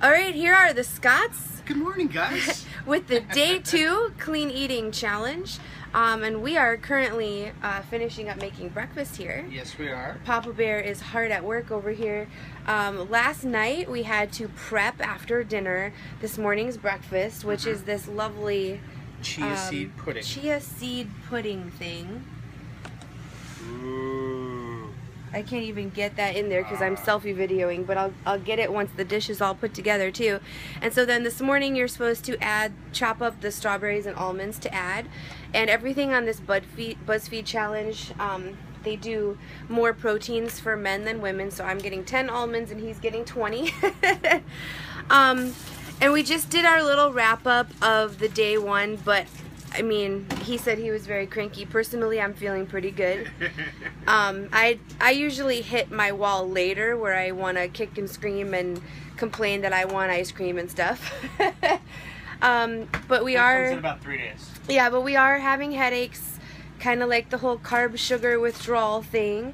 All right, here are the Scots. Good morning, guys. With the Day 2 Clean Eating Challenge. And we are currently finishing up making breakfast here. Yes, we are. Papa Bear is hard at work over here. Last night, we had to prep after dinner this morning's breakfast, which is this lovely... Chia seed pudding thing. I can't even get that in there because I'm selfie videoing, but I'll get it once the dish is all put together too. And so then this morning you're supposed to chop up the strawberries and almonds to add, and everything on this BuzzFeed challenge, they do more proteins for men than women, so I'm getting 10 almonds and he's getting 20. And we just did our little wrap up of the day one, but I mean, he said he was very cranky. Personally, I'm feeling pretty good. I usually hit my wall later where I want to kick and scream and complain that I want ice cream and stuff. But we are... Comes in about 3 days. Yeah, but we are having headaches, kind of like the whole carb sugar withdrawal thing.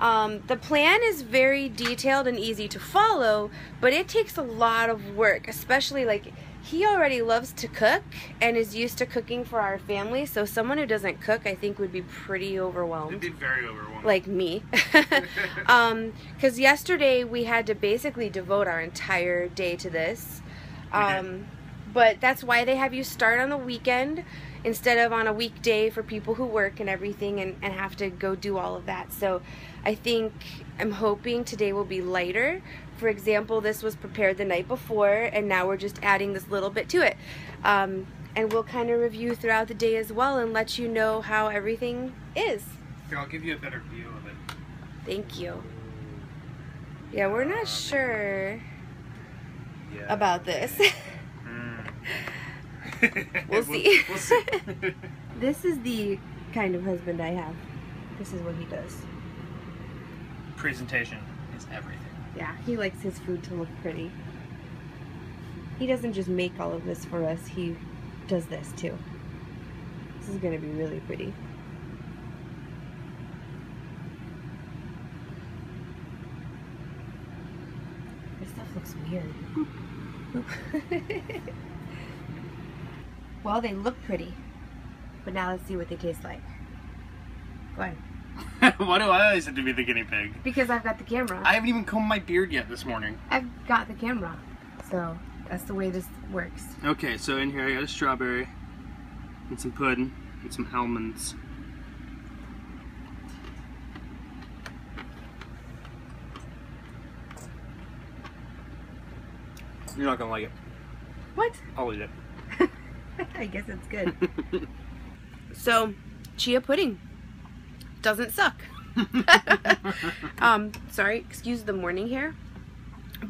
The plan is very detailed and easy to follow, but it takes a lot of work, especially like... He already loves to cook and is used to cooking for our family, so someone who doesn't cook, I think, would be pretty overwhelmed. It'd be very overwhelmed. Like me. Because yesterday we had to basically devote our entire day to this. But that's why they have you start on the weekend instead of on a weekday for people who work and everything and have to go do all of that. So I think, I'm hoping today will be lighter. For example, this was prepared the night before, and now we're just adding this little bit to it. And we'll kind of review throughout the day as well and let you know how everything is. Here, I'll give you a better view of it. Thank you. Yeah, we're not sure about this. We'll see. We'll see. This is the kind of husband I have. This is what he does. Presentation is everything. Yeah, he likes his food to look pretty. He doesn't just make all of this for us, he does this too. This is gonna be really pretty. This stuff looks weird. Well, they look pretty, but now let's see what they taste like. Go on. Why do I always have to be the guinea pig? Because I've got the camera. I haven't even combed my beard yet this morning. I've got the camera. So that's the way this works. Okay, so in here I got a strawberry and some pudding and some almonds. You're not gonna like it. What? I'll eat it. I guess it's good. So, chia pudding. Doesn't suck. Sorry, excuse the morning here,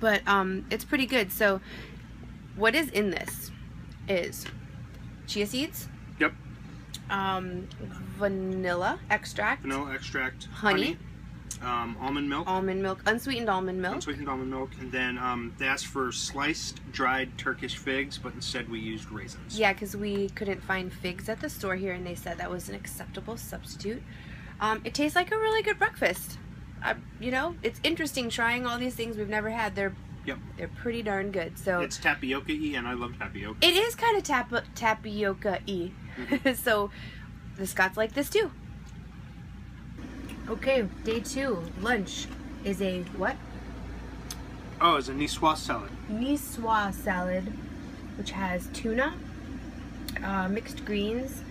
but it's pretty good. So what is in this is chia seeds, vanilla extract, honey, almond milk, unsweetened almond milk, and then they asked for sliced dried Turkish figs, but instead we used raisins. Yeah, because we couldn't find figs at the store here, and they said that was an acceptable substitute. It tastes like a really good breakfast. You know, it's interesting trying all these things we've never had. They're pretty darn good. So it's tapioca-y, and I love tapioca. It is kind of tapioca-y. So the Scots like this too. Okay, day 2 lunch is a what? Oh, it's a niçoise salad. Niçoise salad, which has tuna, mixed greens,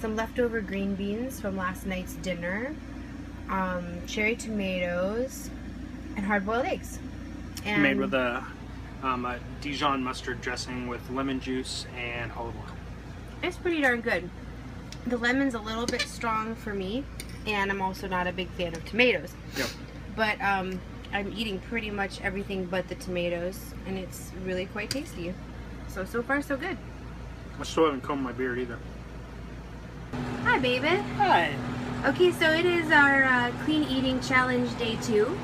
some leftover green beans from last night's dinner, cherry tomatoes, and hard-boiled eggs. And made with a Dijon mustard dressing with lemon juice and olive oil. It's pretty darn good. The lemon's a little bit strong for me, and I'm also not a big fan of tomatoes. Yep. But I'm eating pretty much everything but the tomatoes, and it's really quite tasty. So far, so good. I still haven't combed my beard either. Hi, baby. Hi. Okay, so it is our Clean Eating Challenge Day 2.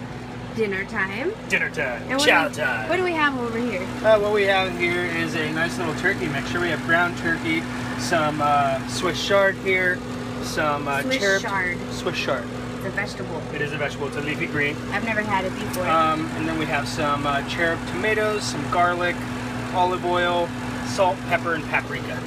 Dinner time. Dinner time. And Chow time. What do we have over here? What we have here is a nice little turkey mixture. We have brown turkey, some Swiss chard here, some Swiss chard. a vegetable. It is a vegetable. It's a leafy green. I've never had it before. And then we have some cherub tomatoes, some garlic, olive oil, salt, pepper, and paprika.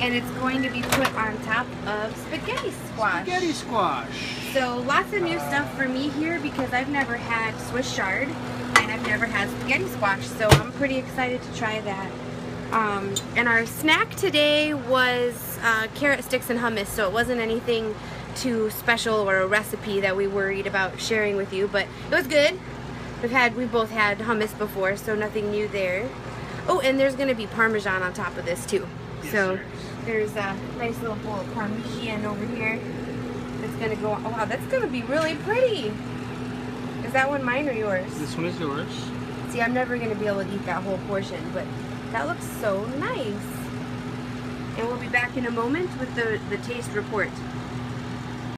And it's going to be put on top of spaghetti squash. Spaghetti squash. So lots of new stuff for me here because I've never had Swiss chard and I've never had spaghetti squash, so I'm pretty excited to try that. And our snack today was carrot sticks and hummus, so it wasn't anything too special or a recipe that we worried about sharing with you, but it was good. We both had hummus before, so nothing new there. Oh, and there's going to be Parmesan on top of this too. Yes, so sir. There's a nice little bowl of Parmesan over here. It's gonna go on. Oh wow, that's gonna be really pretty. Is that one mine or yours? This one is yours. See, I'm never gonna be able to eat that whole portion, but that looks so nice. And we'll be back in a moment with the taste report.